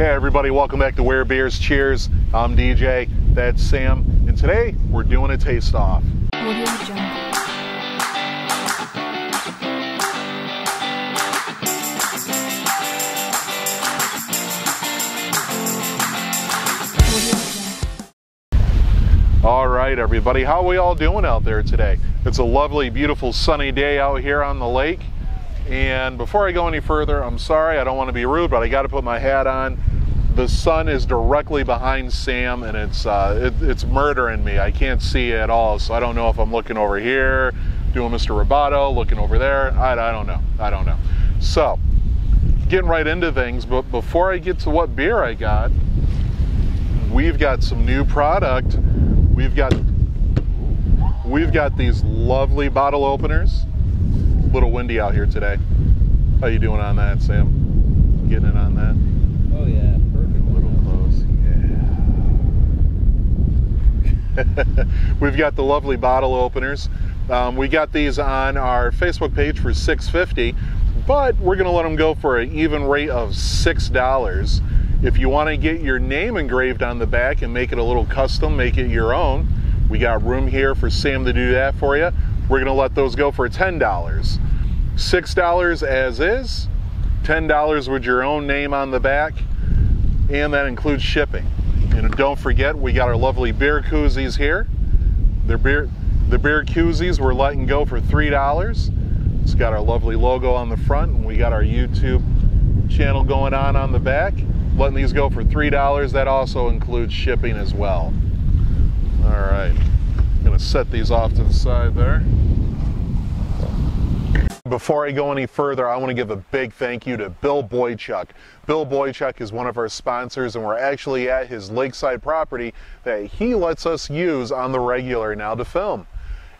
Hey everybody, welcome back to Weird Beers Cheers. I'm DJ, that's Sam, and today we're doing a taste off. Alright everybody, how are we all doing out there today? It's a lovely, beautiful, sunny day out here on the lake. And before I go any further, I'm sorry, I don't want to be rude, but I got to put my hat on. The sun is directly behind Sam, and it's murdering me. I can't see at all, so I don't know if I'm looking over here, doing Mr. Roboto, looking over there. I don't know. I don't know. So, getting right into things, but before I get to what beer I got, we've got some new product. We've got these lovely bottle openers. A little windy out here today. How you doing on that, Sam? Getting in on that? Oh yeah, perfect. A little close, yeah. We've got the lovely bottle openers. We got these on our Facebook page for $6.50, but we're gonna let them go for an even rate of $6. If you wanna get your name engraved on the back and make it a little custom, make it your own, we got room here for Sam to do that for you. We're gonna let those go for $10. $6 as is, $10 with your own name on the back, and that includes shipping. And don't forget, we got our lovely beer koozies here. The beer koozies we're letting go for $3. It's got our lovely logo on the front, and we got our YouTube channel going on the back. Letting these go for $3, that also includes shipping as well. All right. Gonna set these off to the side there. Before I go any further, I want to give a big thank you to Bill Boychuck. Bill Boychuck is one of our sponsors, and we're actually at his lakeside property that he lets us use on the regular now to film.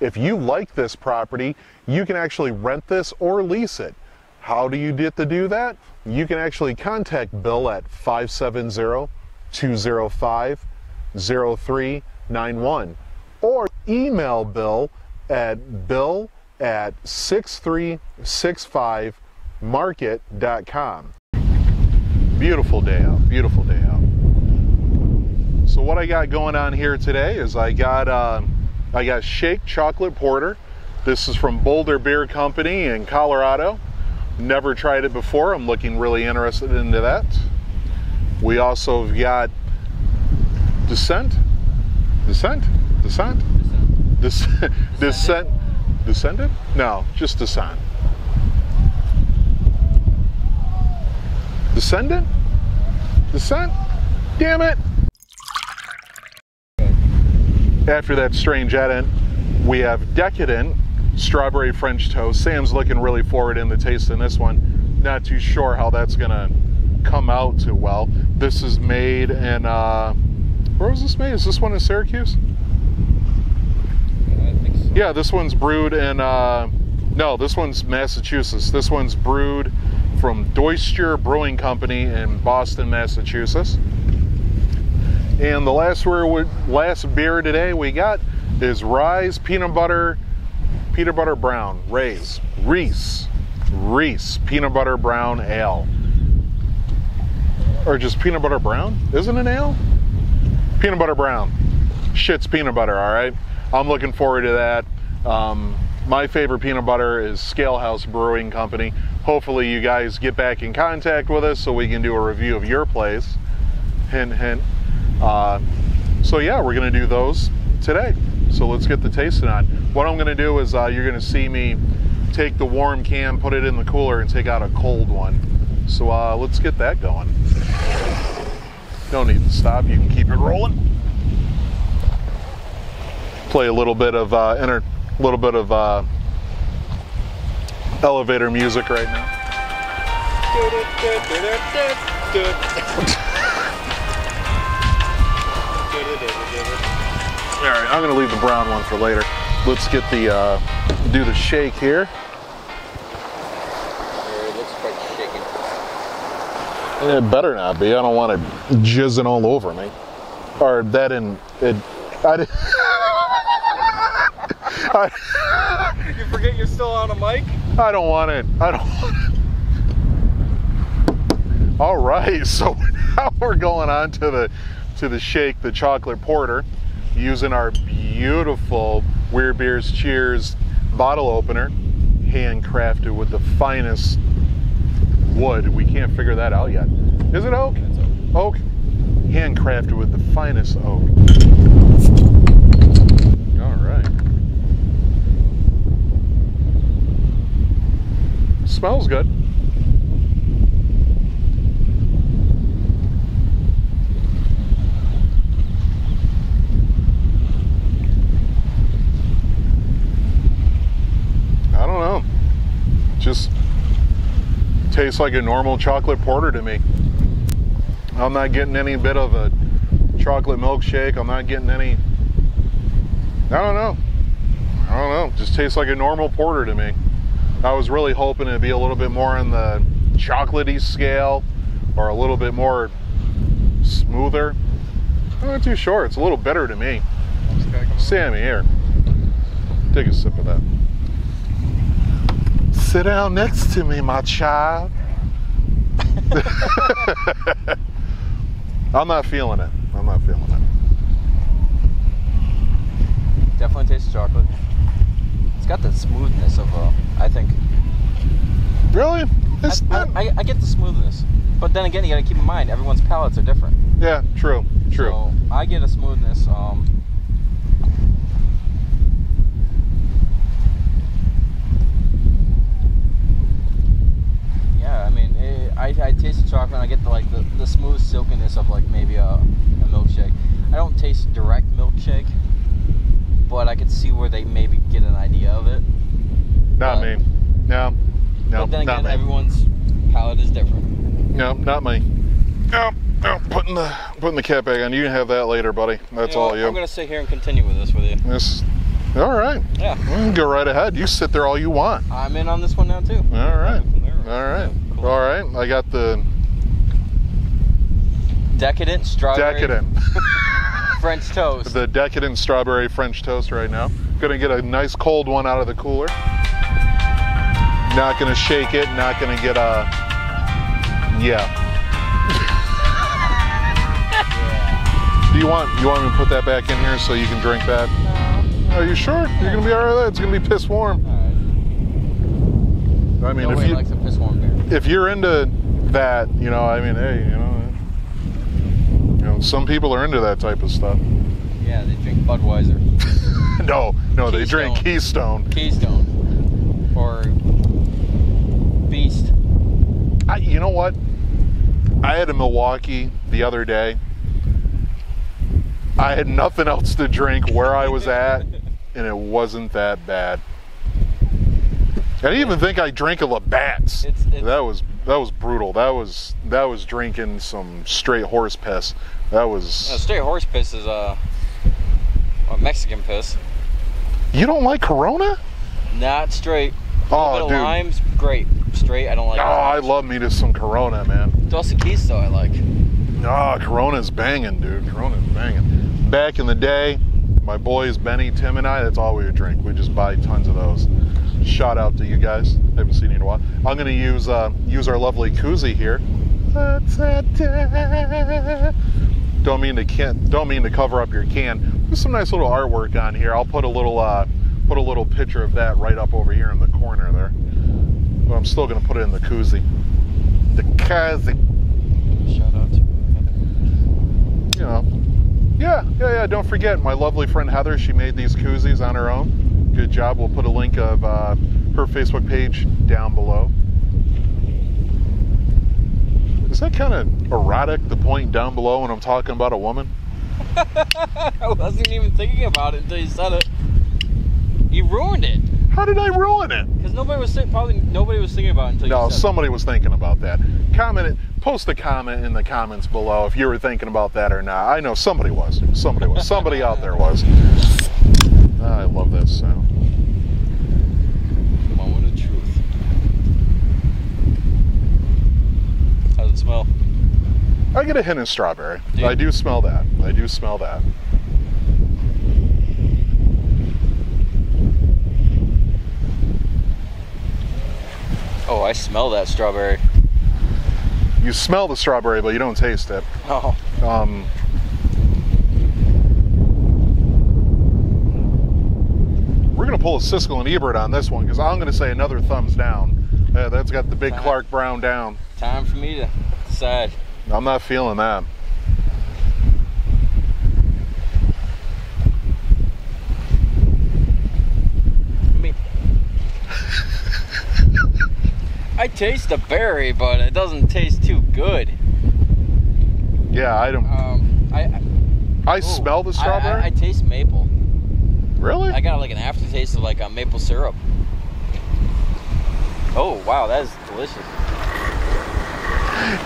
If you like this property, you can actually rent this or lease it. How do you get to do that? You can actually contact Bill at 570-205-0391. Or email Bill at bill@6365market.com. Beautiful day out, beautiful day out. So what I got going on here today is I got shake chocolate porter. This is from Boulder Beer Company in Colorado. Never tried it before. I'm looking really interested into that. We also got Descent? Damn it! After that strange edit, we have Decadent Strawberry French Toast. Sam's looking really forward in the taste in this one. Not too sure how that's gonna come out too well. This is made in, where was this made? Is this one in Syracuse? Yeah, this one's brewed in, no, this one's Massachusetts. This one's brewed from Dorchester Brewing Company in Boston, Massachusetts. And the last beer today we got is Rye's Peanut Butter Brown. Reese Peanut Butter Brown Ale. Or just Peanut Butter Brown? Isn't it an ale? Peanut Butter Brown. Shit's peanut butter, all right? I'm looking forward to that. My favorite peanut butter is Scalehouse Brewing Company. Hopefully you guys get back in contact with us so we can do a review of your place. Hint, hint. So yeah, we're gonna do those today. So let's get the tasting on. What I'm gonna do is you're gonna see me take the warm can, put it in the cooler, and take out a cold one. So let's get that going. Don't need to stop, you can keep it rolling. Play a little bit of elevator music right now. All right, I'm gonna leave the brown one for later. Let's get the do the shake here. It looks quite shaking. It better not be. I don't want it jizzing all over me. Or that in it. I didn't. You forget you're still on a mic? I don't want it. All right, so now we're going on to the shake, the chocolate porter, using our beautiful Weird Beers Cheers bottle opener, handcrafted with the finest wood. We can't figure that out yet. Is it oak? It's oak. Oak. Handcrafted with the finest oak. All right. Smells good. Just tastes like a normal chocolate porter to me. I'm not getting any bit of a chocolate milkshake. I'm not getting any, I don't know. Just tastes like a normal porter to me. I was really hoping it'd be a little bit more on the chocolatey scale or a little bit more smoother. I'm not too sure. It's a little bitter to me. Sammy, here. Take a sip of that. Sit down next to me, my child. I'm not feeling it. I'm not feeling it. Definitely tastes chocolate. It's got the smoothness of, I think. Really? It's I get the smoothness. But then again, you gotta keep in mind, everyone's palates are different. Yeah, true, true. So I get a smoothness, I taste the chocolate and I get the smooth silkiness of like maybe a milkshake. I don't taste direct milkshake, but I could see where they maybe get an idea of it. Not me. No. But then again, everyone's palate is different. No, not me. No. Putting the cap back on. You can have that later, buddy. That's all you. I'm gonna sit here and continue with this with you. This. All right. Yeah. We can go right ahead. You sit there all you want. I'm in on this one now too. All right. All right. Cool. All right, I got the decadent strawberry French toast. The decadent strawberry French toast right now. Gonna get a nice cold one out of the cooler. Not gonna shake it. Not gonna get a yeah. Do you want me to put that back in here so you can drink that? No. Are you sure? You're gonna be all right with that? It's gonna be piss warm. All right. I mean, no way likes a piss warm beer. If you're into that, you know, I mean, hey, you know, some people are into that type of stuff. Yeah, they drink Budweiser. no, Keystone. They drink Keystone. Keystone or Beast. You know what? I had a Milwaukee the other day. I had nothing else to drink where I was at, and it wasn't that bad. I didn't even think I drank a Labatt's. That was brutal. That was drinking some straight horse piss. That was straight horse piss is a Mexican piss. You don't like Corona? Not straight. Oh, dude. Lime's great. Straight, I don't like. Oh, I love me to some Corona, man. Dos Equis though, I like. Ah, Corona's banging, dude. Corona's banging. Back in the day, my boys Benny, Tim, and I—that's all we would drink. We just buy tons of those. Shout out to you guys. I haven't seen you in a while. I'm gonna use our lovely koozie here. Don't mean to cover up your can. There's some nice little artwork on here. I'll put a little picture of that right up over here in the corner there. But I'm still gonna put it in the koozie. The koozie. Shout out to Heather. You know. Yeah. Don't forget my lovely friend Heather. She made these koozies on her own. Good job. We'll put a link of her Facebook page down below. Is that kind of erotic, the point down below when I'm talking about a woman? I wasn't even thinking about it until you said it. You ruined it. How did I ruin it? Because probably nobody was thinking about it until you said it. No, somebody was thinking about that. Post a comment in the comments below if you were thinking about that or not. I know somebody was. Somebody out there was. I love that sound. Moment of truth. How's it smell? I get a hint of strawberry. I do smell that. Oh, I smell that strawberry. you smell the strawberry, but you don't taste it. Oh. We're going to pull a Siskel and Ebert on this one, because I'm going to say another thumbs down. That's got the big Clark Brown down. Time for me to decide. I'm not feeling that. I taste the berry, but it doesn't taste too good. Yeah, I don't. I smell the strawberry. I taste maple. Really? I got like an aftertaste of like a maple syrup. Oh wow, that is delicious.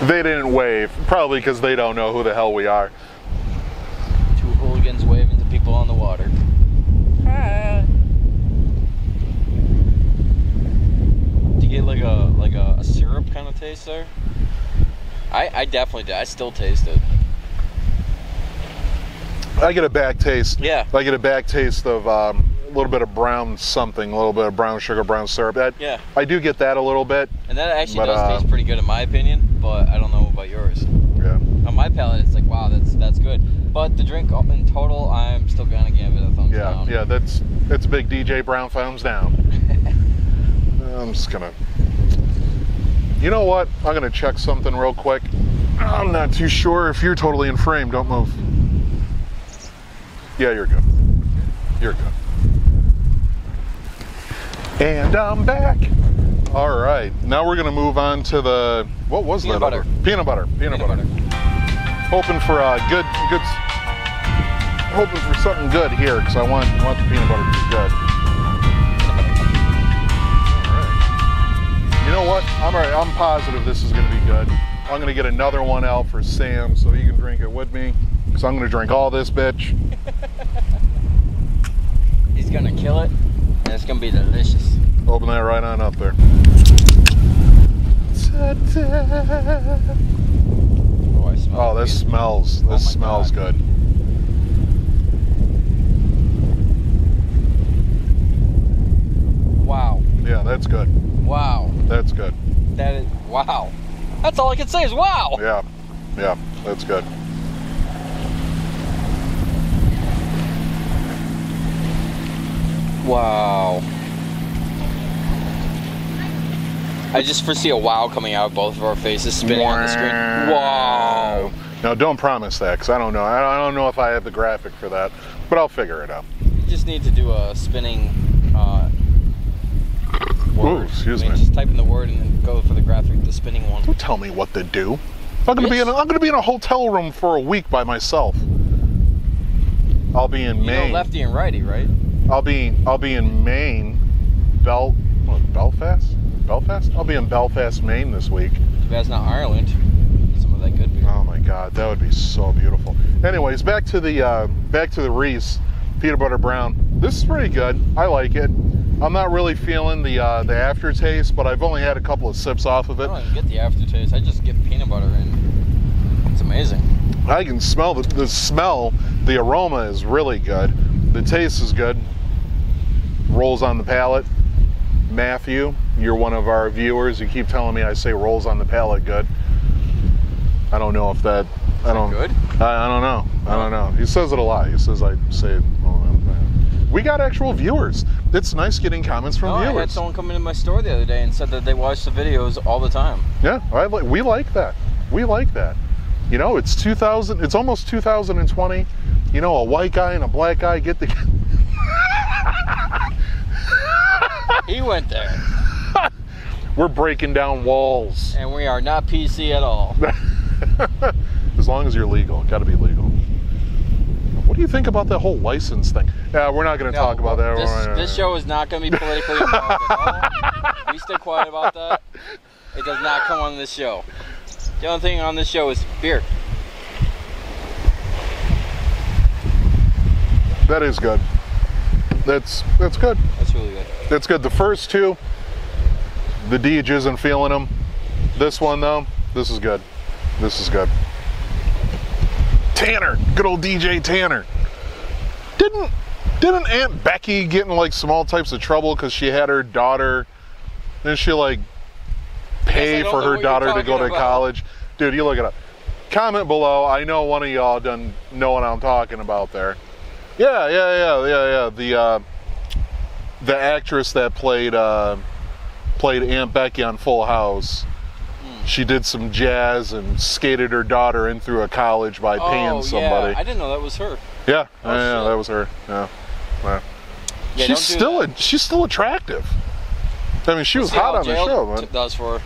They didn't wave, probably because they don't know who the hell we are. Two hooligans waving to people on the water. Hi. Get like a syrup kind of taste there. I definitely did. I still taste it. I get a back taste. Yeah. I get a back taste of a little bit of brown something, a little bit of brown sugar, brown syrup. That, yeah. I do get that a little bit. And that actually does taste pretty good in my opinion, but I don't know about yours. Yeah. On my palate, it's like, wow, that's good. But the drink in total, I'm still gonna give it a thumbs down. Yeah, that's a big DJ Brown thumbs down. I'm just gonna, you know what? I'm gonna check something real quick. I'm not too sure if you're totally in frame. Don't move. Yeah, you're good. You're good. And I'm back. All right, now we're gonna move on to the, what was that? Butter. Peanut butter. Peanut butter. Hoping for a good. Hoping for something good here, because I want the peanut butter to be good. You know what? I'm all right. I'm positive this is going to be good. I'm going to get another one out for Sam so he can drink it with me, because I'm going to drink all this bitch. He's going to kill it, and it's going to be delicious. Open that right on up there. Ta-da. Oh, I smell it. This smells. This smells good. Wow. Yeah, that's good. Wow. That's good. That is, wow. That's all I can say is wow. Yeah, yeah, that's good. Wow. I just foresee a wow coming out of both of our faces spinning on the screen. Wow. Now don't promise that, because I don't know. I don't know if I have the graphic for that, but I'll figure it out. You just need to do a spinning... Ooh, excuse me. Just type in the word and then go for the graphic, the spinning one. Don't tell me what to do. I'm gonna be in a hotel room for a week by myself. I'll be in Maine. You know lefty and righty, right? I'll be in Maine, Belfast. I'll be in Belfast, Maine this week. If that's not Ireland. Some of that good beer. Oh my God, that would be so beautiful. Anyways, back to the Reese peanut butter brown. This is pretty good. I like it. I'm not really feeling the aftertaste, but I've only had a couple of sips off of it. I don't even get the aftertaste. I just get peanut butter in. It's amazing. I can smell the smell. The aroma is really good. The taste is good. Rolls on the palate. Matthew, you're one of our viewers. You keep telling me I say rolls on the palate good. I don't know if that... Is that good? I don't know. I don't know. He says it a lot. He says I say it. We got actual viewers. It's nice getting comments from viewers. I had someone come into my store the other day and said that they watch the videos all the time. Yeah, we like that. We like that. You know, it's almost 2020. You know, a white guy and a black guy get the... He went there. We're breaking down walls. And we are not PC at all. As long as you're legal. Gotta be legal. What do you think about that whole license thing? Yeah, we're not going to talk about that. This show is not going to be politically involved at all. We stay quiet about that. It does not come on this show. The only thing on this show is beer. That is good. That's good. That's really good. That's good. The first two, the Deej isn't feeling them. This one, though, this is good. This is good. Tanner, good old DJ Tanner. Didn't Aunt Becky get in like small types of trouble because she had her daughter, didn't she like pay for her daughter to go to college? Dude, you look it up. Comment below. I know one of y'all done know what I'm talking about there. Yeah. The actress that played played Aunt Becky on Full House. She did some jazz and skated her daughter in through a college by paying somebody. Yeah. I didn't know that was her. Yeah, oh, yeah, that was her. Yeah, yeah. Yeah, she's still attractive. I mean, she was hot on the show, man. It does for her.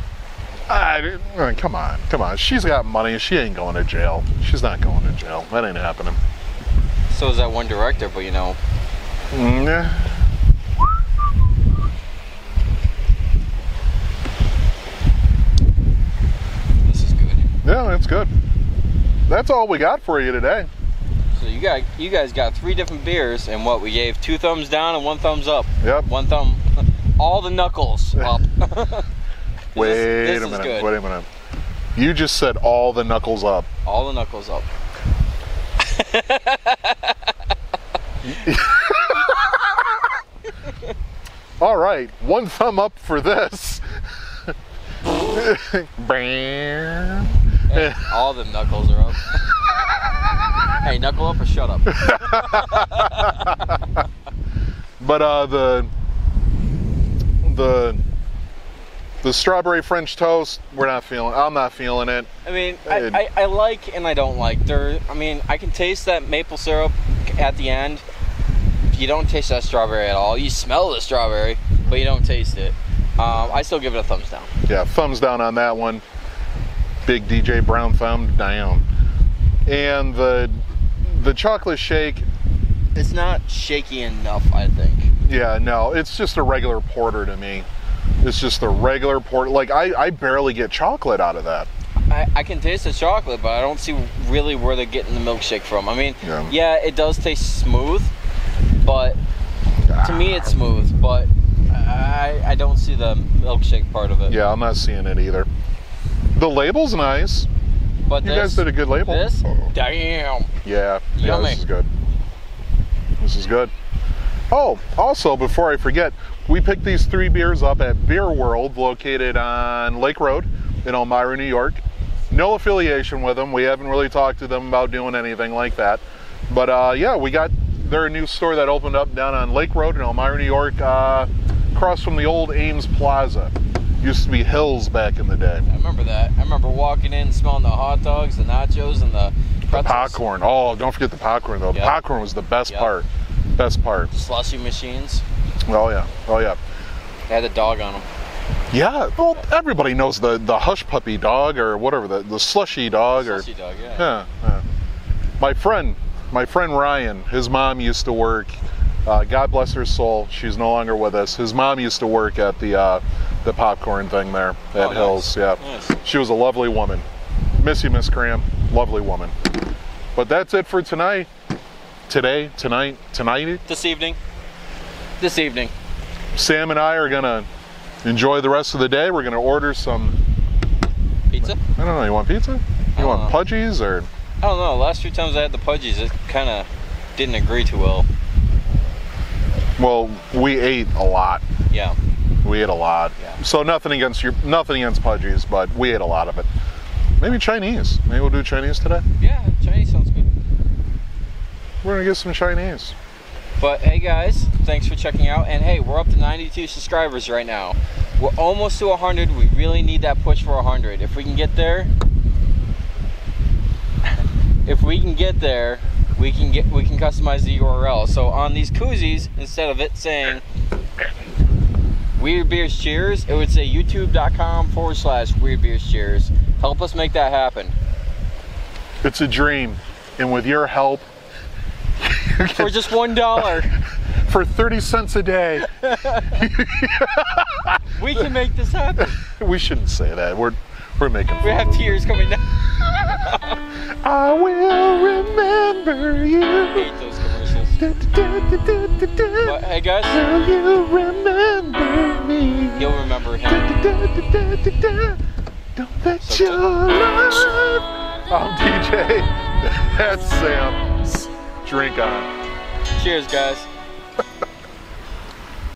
I mean, come on. She's got money. She ain't going to jail. She's not going to jail. That ain't happening. So is that one director, but you know. Yeah. This is good. Yeah, that's good. That's all we got for you today. So you guys got three different beers, and what we gave 2 thumbs down and 1 thumbs up. Yep. 1 thumb, all the knuckles up. Wait a minute. You just said all the knuckles up. All the knuckles up. All right, 1 thumb up for this. Bam. Hey, all the knuckles are up. Hey, knuckle up or shut up. But the strawberry French toast, we're not feeling. I'm not feeling it. I mean, I like and I don't like. I mean, I can taste that maple syrup at the end. You don't taste that strawberry at all. You smell the strawberry, but you don't taste it. I still give it a thumbs down. Yeah, thumbs down on that one. Big DJ Brown thumb down. And the chocolate shake. It's not shaky enough, I think. Yeah, no, it's just a regular porter to me. It's just the regular port. Like, I barely get chocolate out of that. I can taste the chocolate, but I don't see really where they're getting the milkshake from. I mean, yeah it does taste smooth, but to me it's smooth, but I don't see the milkshake part of it. Yeah, I'm not seeing it either. The label's nice. But you guys did a good label. This? Oh. Damn. Yeah. Yummy. Yeah, this is good. This is good. Oh, also, before I forget, we picked these 3 beers up at Beer World, located on Lake Road in Elmira, New York. No affiliation with them. We haven't really talked to them about doing anything like that. But yeah, they're a new store that opened up down on Lake Road in Elmira, New York, across from the old Ames Plaza. Used to be Hills back in the day. I remember that. I remember walking in, smelling the hot dogs, the nachos, and the pretzels. The popcorn. Oh, don't forget the popcorn, though. Yep. Popcorn was the best part. Best part. Slushy machines. Oh yeah, oh yeah. They had a dog on them. Yeah, well, everybody knows the hush puppy dog or whatever, the slushy dog. Slushy dog, yeah. Yeah. My friend Ryan, his mom used to work, God bless her soul, she's no longer with us. His mom used to work at the popcorn thing there at Hills. Nice. Yeah, nice. She was a lovely woman. Miss you, Miss Graham. Lovely woman. But that's it for tonight. Today, tonight? This evening. Sam and I are going to enjoy the rest of the day. We're going to order some... Pizza? I don't know. You want pizza? You want Pudgies or... I don't know. Last few times I had the Pudgies, it kind of didn't agree too well. Well, we ate a lot. Yeah. We ate a lot. Yeah. So nothing against Pudgies, but we ate a lot of it. Maybe Chinese. Maybe we'll do Chinese today. Yeah, Chinese sounds good. We're going to get some Chinese. But hey guys, thanks for checking out. And hey, we're up to 92 subscribers right now. We're almost to 100. We really need that push for 100. If we can get there, we can customize the URL. So on these koozies, instead of it saying Weird Beers Cheers, it would say youtube.com/Weird Beers Cheers. Help us make that happen. It's a dream. And with your help, for just $1, for 30 cents a day, we can make this happen. We shouldn't say that. We're making. We have tears coming down. I will remember you. I hate those commercials. But, hey guys, will you remember me? You'll remember him. Don't let your love. I'm DJ. That's Sam. Drink on. Cheers, guys.